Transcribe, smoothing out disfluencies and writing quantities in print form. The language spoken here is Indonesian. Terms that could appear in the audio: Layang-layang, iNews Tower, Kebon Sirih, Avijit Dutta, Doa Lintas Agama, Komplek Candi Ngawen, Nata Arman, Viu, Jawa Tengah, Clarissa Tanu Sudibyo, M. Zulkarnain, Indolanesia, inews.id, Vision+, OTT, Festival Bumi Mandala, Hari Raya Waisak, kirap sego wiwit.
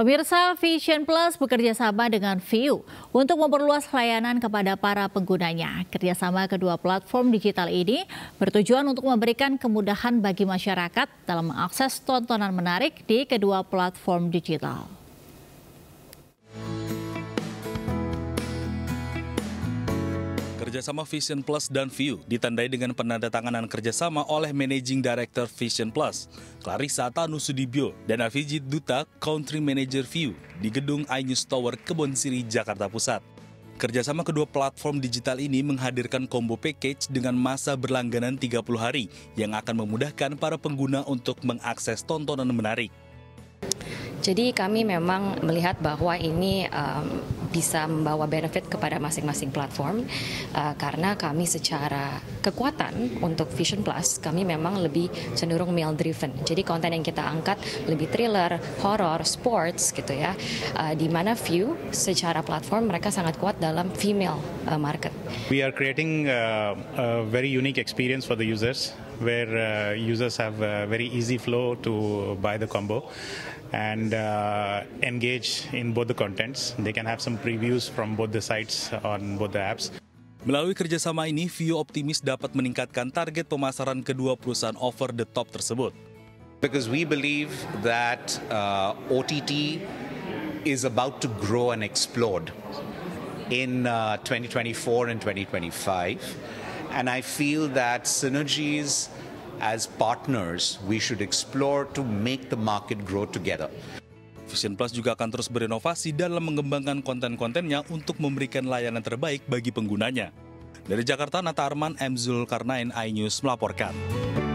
Pemirsa, Vision+ bekerja sama dengan Viu untuk memperluas layanan kepada para penggunanya. Kerjasama kedua platform digital ini bertujuan untuk memberikan kemudahan bagi masyarakat dalam mengakses tontonan menarik di kedua platform digital. Kerjasama Vision+ dan Viu ditandai dengan penandatanganan kerjasama oleh Managing Director Vision+, Clarissa Tanu Sudibyo, dan Avijit Dutta, Country Manager Viu, di gedung iNews Tower, Kebon Sirih, Jakarta Pusat. Kerjasama kedua platform digital ini menghadirkan combo package dengan masa berlangganan 30 hari yang akan memudahkan para pengguna untuk mengakses tontonan menarik. Jadi kami memang melihat bahwa ini bisa membawa benefit kepada masing-masing platform karena kami secara kekuatan untuk Vision+, kami memang lebih cenderung male driven. Jadi konten yang kita angkat lebih thriller, horror, sports gitu ya. Di mana Viu secara platform mereka sangat kuat dalam female market. We are creating a very unique experience for the users, where users have a very easy flow to buy the combo and engage in both the contents. They can have some previews from both the sites on both the apps. Melalui kerjasama ini, Viu optimis dapat meningkatkan target pemasaran kedua perusahaan over the top tersebut. Because we believe that OTT is about to grow and explode in 2024 and 2025. And I feel that synergies as partners we should explore to make the market grow together. Vision+ juga akan terus berinovasi dalam mengembangkan konten-kontennya untuk memberikan layanan terbaik bagi penggunanya. Dari Jakarta, Nata Arman, M. Zulkarnain, iNews melaporkan.